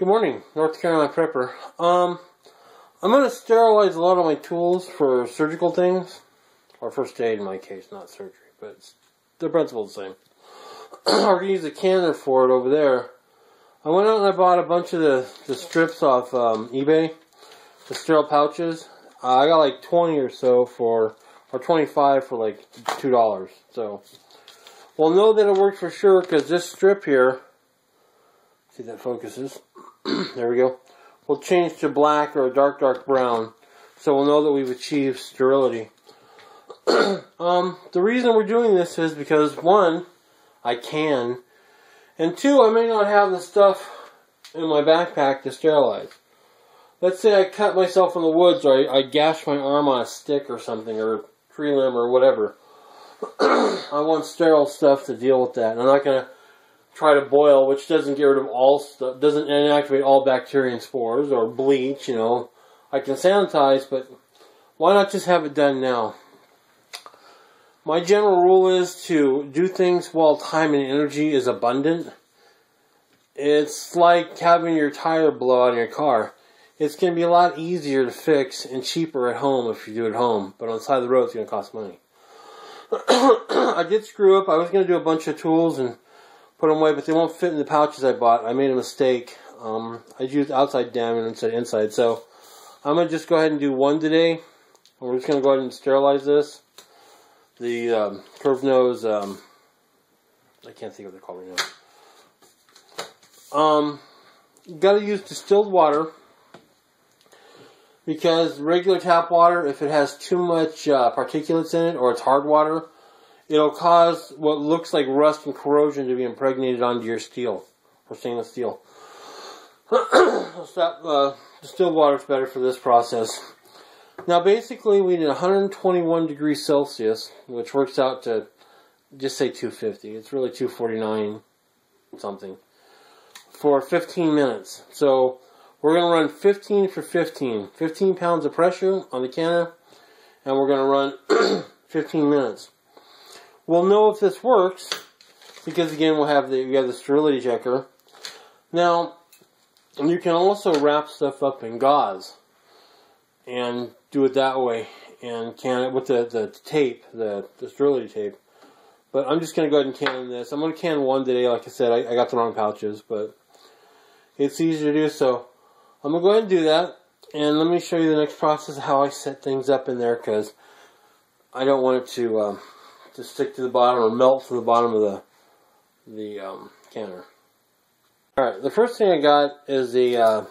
Good morning, North Carolina Prepper. I'm going to sterilize a lot of my tools for surgical things. Or first aid in my case, not surgery. But it's, the principle's the same. I'm going to use a canner for it over there. I went out and I bought a bunch of the strips off eBay. The sterile pouches. I got like 20 or so for, or 25 for like $2. So, we'll know that it worked for sure because this strip here, see that focuses. There we go. We'll change to black or a dark brown, so we'll know that we've achieved sterility. The reason we're doing this is because, one, I can, and two, I may not have the stuff in my backpack to sterilize. Let's say I cut myself in the woods, or I gashed my arm on a stick or something, or a tree limb or whatever. I want sterile stuff to deal with that, and I'm not going to try to boil, which doesn't get rid of all stuff, doesn't inactivate all bacteria and spores, or bleach, you know. I can sanitize, but why not just have it done now? My general rule is to do things while time and energy is abundant. It's like having your tire blow out in your car. It's going to be a lot easier to fix and cheaper at home if you do it at home, but on the side of the road it's going to cost money. I did screw up. I was going to do a bunch of tools and put them away, but they won't fit in the pouches I bought. I made a mistake. I used outside diameter instead of inside. So I'm going to just go ahead and do one today. We're just going to go ahead and sterilize this. The curved nose, I can't think of what they're called right now. Got to use distilled water because regular tap water, if it has too much particulates in it or it's hard water, it'll cause what looks like rust and corrosion to be impregnated onto your steel or stainless steel. Distilled water is better for this process. Now, basically, we need 121 degrees Celsius, which works out to just say 250. It's really 249 something for 15 minutes. So we're going to run 15 for 15, 15 pounds of pressure on the canner, and we're going to run 15 minutes. We'll know if this works because, again, we have the sterility checker. Now, you can also wrap stuff up in gauze and do it that way and can it with the tape, the sterility tape. But I'm just going to go ahead and can this. I'm going to can one today. Like I said, I got the wrong pouches, but it's easy to do. So I'm going to go ahead and do that. And let me show you the next process of how I set things up in there because I don't want it to stick to the bottom or melt to the bottom of the canner. Alright, the first thing I got is a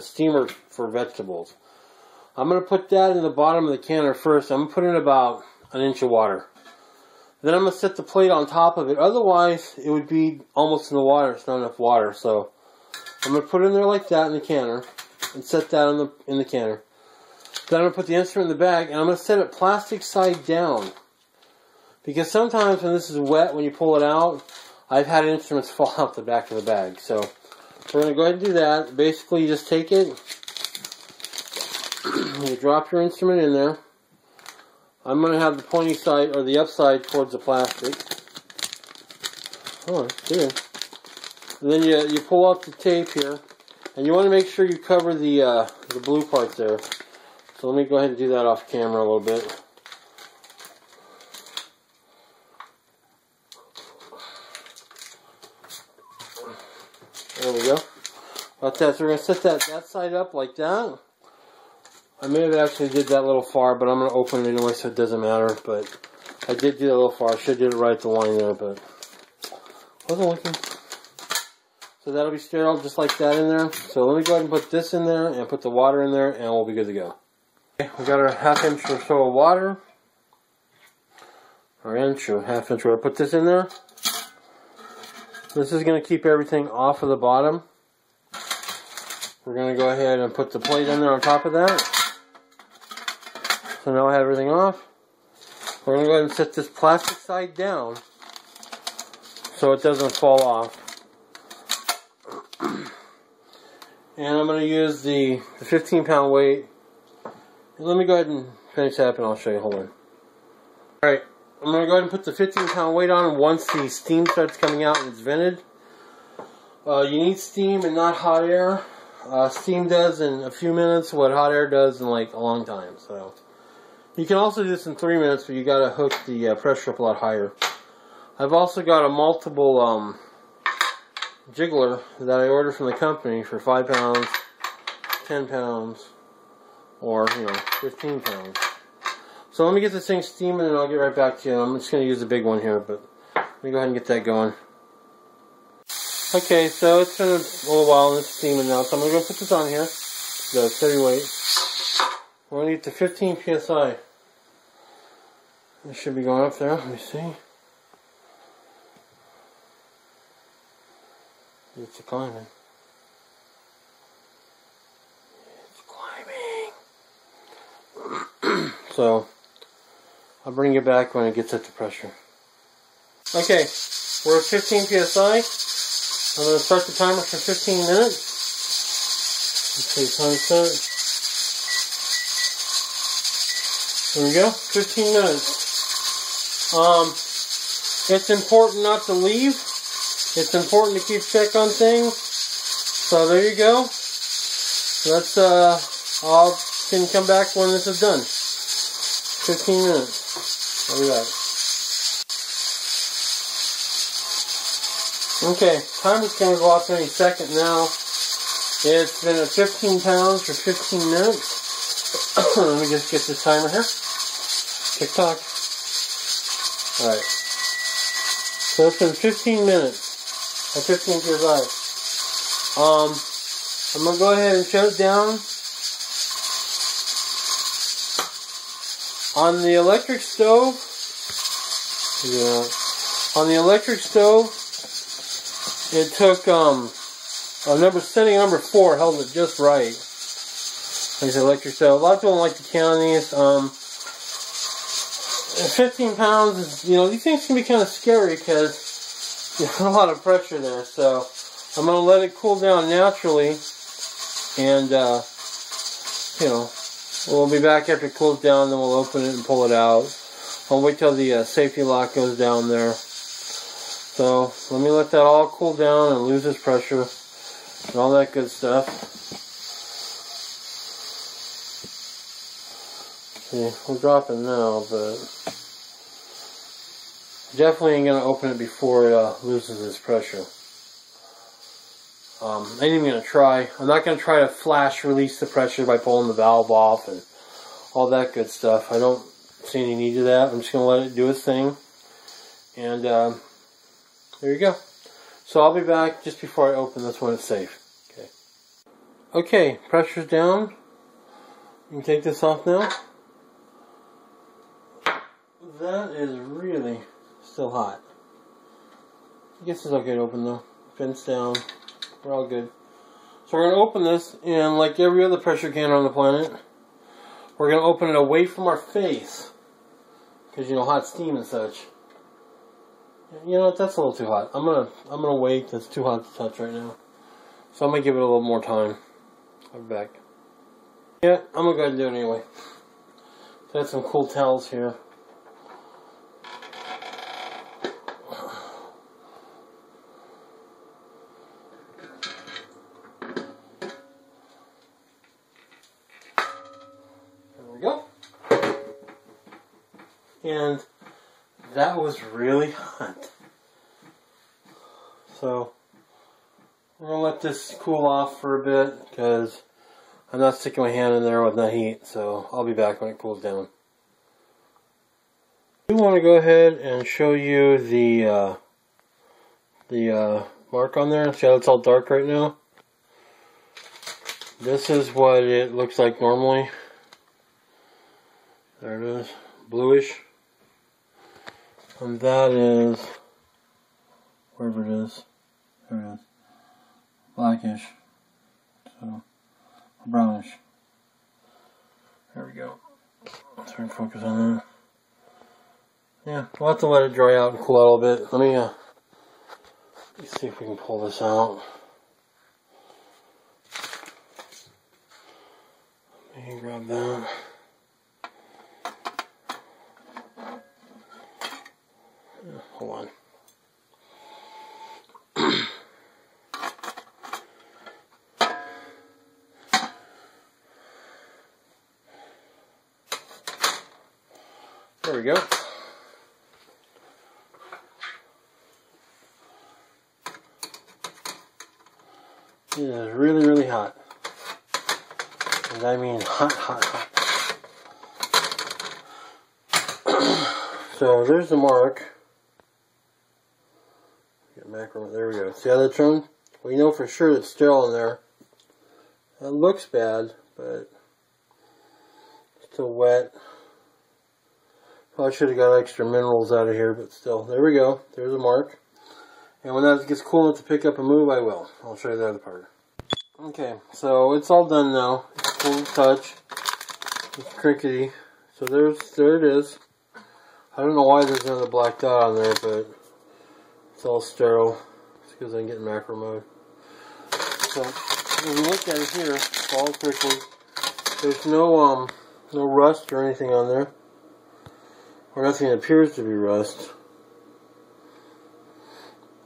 steamer for vegetables. I'm going to put that in the bottom of the canner first. I'm going to put in about an inch of water. Then I'm going to set the plate on top of it. Otherwise, it would be almost in the water. It's not enough water. So I'm going to put it in there like that in the canner and set that in the canner. Then I'm going to put the instrument in the bag and I'm going to set it plastic side down. Because sometimes when this is wet, when you pull it out, I've had instruments fall out the back of the bag. So we're going to go ahead and do that. Basically, you just take it, you drop your instrument in there. I'm going to have the pointy side, or the upside, towards the plastic. Oh, that's good. And then you pull out the tape here, and you want to make sure you cover the blue part there. So let me go ahead and do that off camera a little bit. There we go. About that. So we're going to set that side up like that. I may have actually did that a little far, but I'm going to open it anyway so it doesn't matter. But I did do that a little far. I should have did it right at the line there, but wasn't looking. So that'll be sterile just like that in there. So let me go ahead and put this in there and put the water in there, and we'll be good to go. Okay, we got our half inch or so of water. Our inch or half inch. We're going to put this in there. This is going to keep everything off of the bottom. We're going to go ahead and put the plate in there on top of that. So now I have everything off. We're going to go ahead and set this plastic side down so it doesn't fall off. And I'm going to use the 15-pound weight. And let me go ahead and finish that up and I'll show you. Hold on. Alright. I'm going to go ahead and put the 15-pound weight on once the steam starts coming out and it's vented. You need steam and not hot air. Steam does in a few minutes what hot air does in like a long time. So you can also do this in 3 minutes, but you got to hook the pressure up a lot higher. I've also got a multiple jiggler that I ordered from the company for 5 pounds, 10 pounds, or 15 pounds. So let me get this thing steaming and I'll get right back to you. I'm just going to use the big one here, but let me go ahead and get that going. Okay, so it's been a little while and it's steaming now, so I'm going to go put this on here. The heavy weight. We're going to get to 15 psi. This should be going up there. Let me see. It's climbing. It's climbing. So, I'll bring it back when it gets up to pressure. Okay, we're at 15 psi. I'm going to start the timer for 15 minutes. Let's see, time set. There we go, 15 minutes. It's important not to leave. It's important to keep check on things. So there you go. Let's, I'll can come back when this is done. 15 minutes. I'll be back. Okay, time is going to go off any second now. It's been at 15 pounds for 15 minutes. Let me just get this timer here. Tick tock. Alright. So it's been 15 minutes. At 15 psi. I'm going to go ahead and shut it down. On the electric stove. Yeah. On the electric stove. It took, setting number 4 held it just right. Like the electric stove. A lot of people don't like to count these. 15 pounds is, these things can be kind of scary because you have a lot of pressure there. So, I'm going to let it cool down naturally. And, we'll be back after it cools down. Then we'll open it and pull it out. I'll wait till the safety lock goes down there. So, let me let that all cool down and lose its pressure and all that good stuff. See, we're dropping now, but definitely ain't going to open it before it loses its pressure. I ain't even going to try. I'm not going to try to flash release the pressure by pulling the valve off and all that good stuff. I don't see any need to that. I'm just going to let it do its thing. And, there you go. So I'll be back just before I open this one. It's safe. Okay. Okay, pressure's down. You can take this off now. That is really still hot. I guess it's okay to open though. Fence down. We're all good. So we're going to open this, and like every other pressure can on the planet, we're going to open it away from our face. Because hot steam and such. You know what, that's a little too hot. I'm gonna wait. That's too hot to touch right now. So I'm gonna give it a little more time. I'll be back. Yeah, I'm gonna go ahead and do it anyway. Got some cool towels here. There we go. And that was really hot. So, we're going to let this cool off for a bit because I'm not sticking my hand in there with the heat. So, I'll be back when it cools down. I do want to go ahead and show you the mark on there. See how it's all dark right now? This is what it looks like normally. There it is. Bluish. And that is, wherever it is, there it is, blackish, so, brownish. There we go. Let's try and focus on that. Yeah, we'll have to let it dry out and cool out a little bit. Let me see if we can pull this out. Let me grab that. Hold on. There we go. It is really, really hot. And I mean hot, hot, hot. So there's the mark. Get macro, there we go. See how that's on? We know for sure that's still in there. It looks bad, but it's still wet. Probably should have got extra minerals out of here, but still. There we go. There's a mark. And when that gets cool enough to pick up and move, I will. I'll show you the other part. Okay, so it's all done now. It's cool to touch. It's crinkety. So there it is. I don't know why there's another black dot on there, but it's all sterile. It's because I can get in macro mode. So when you look at it here, it's all prickly. There's no rust or anything on there. Or nothing that appears to be rust.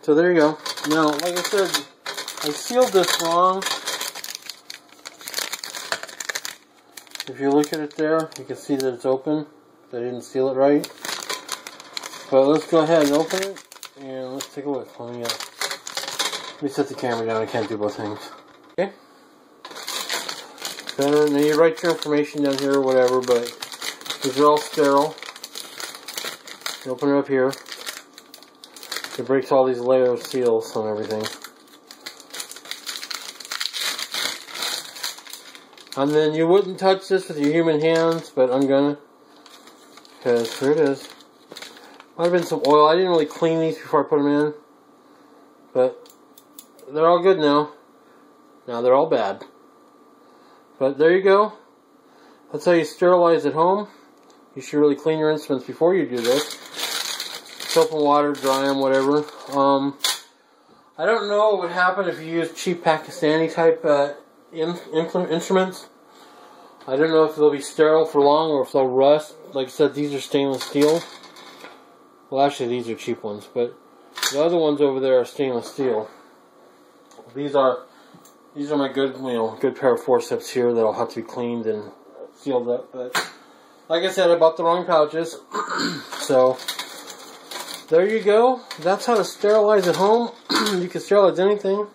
So there you go. Now, like I said, I sealed this wrong. If you look at it there, you can see that it's open. I didn't seal it right. But let's go ahead and open it, and let's take a look. Let me set the camera down. I can't do both things. Okay. So now you write your information down here or whatever, but these are all sterile. You open it up here. It breaks all these layer of seals and everything. And then you wouldn't touch this with your human hands, but I'm gonna. Because here it is. Might have been some oil. I didn't really clean these before I put them in. But they're all good now. Now they're all bad. But there you go. That's how you sterilize at home. You should really clean your instruments before you do this. Soap and water, dry them, whatever. I don't know what would happen if you use cheap Pakistani type instruments. I don't know if they'll be sterile for long or if they'll rust. Like I said, these are stainless steel. Well, actually, these are cheap ones, but the other ones over there are stainless steel. These are my good pair of forceps here that'll have to be cleaned and sealed up. But like I said, I bought the wrong pouches, so. There you go. That's how to sterilize at home. You can sterilize anything.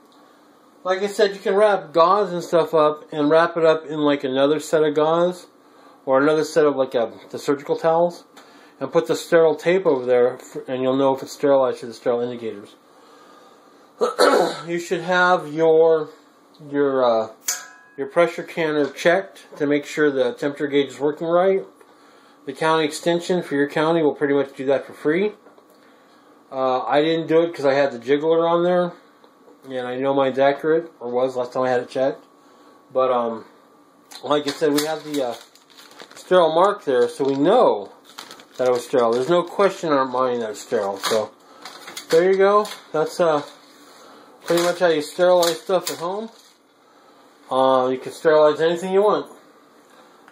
Like I said, you can wrap gauze and stuff up and wrap it up in like another set of gauze or another set of like the surgical towels and put the sterile tape over there and you'll know if it's sterilized to the sterile indicators. You should have your pressure canner checked to make sure the temperature gauge is working right. The county extension for your county will pretty much do that for free. I didn't do it because I had the jiggler on there, and I know mine's accurate, or was last time I had it checked. But like I said, we have the sterile mark there, so we know that it was sterile. There's no question on mine that it's sterile. So there you go. That's pretty much how you sterilize stuff at home. You can sterilize anything you want.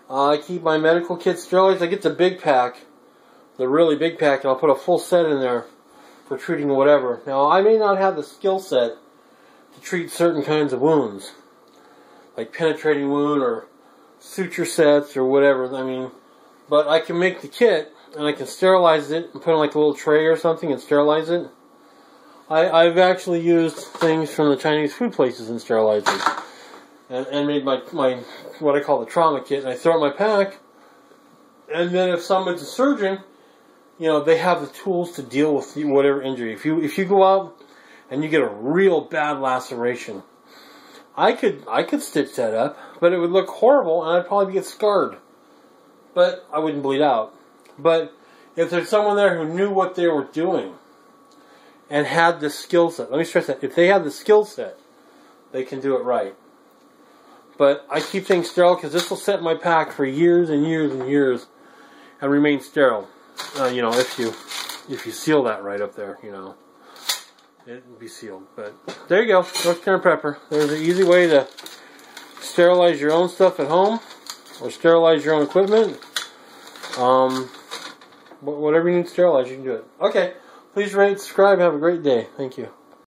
I keep my medical kit sterilized. I get the big pack, the really big pack, and I'll put a full set in there. For treating whatever. Now, I may not have the skill set to treat certain kinds of wounds, like penetrating wound or suture sets or whatever. I mean, but I can make the kit and I can sterilize it and put in like a little tray or something and sterilize it. I've actually used things from the Chinese food places and sterilized it, and made my what I call the trauma kit, and I throw it in my pack. And then if someone's a surgeon, you know, they have the tools to deal with whatever injury. If you go out and you get a real bad laceration, I could stitch that up, but it would look horrible and I'd probably get scarred. But I wouldn't bleed out. But if there's someone there who knew what they were doing and had the skill set, let me stress that, if they had the skill set, they can do it right. But I keep things sterile because this will set my pack for years and years and years and remain sterile. You know, if you seal that right up there, you know, it will be sealed. But there you go, North Carolina Prepper. There's an easy way to sterilize your own stuff at home or sterilize your own equipment. Whatever you need to sterilize, you can do it. Okay, please rate, subscribe, have a great day. Thank you.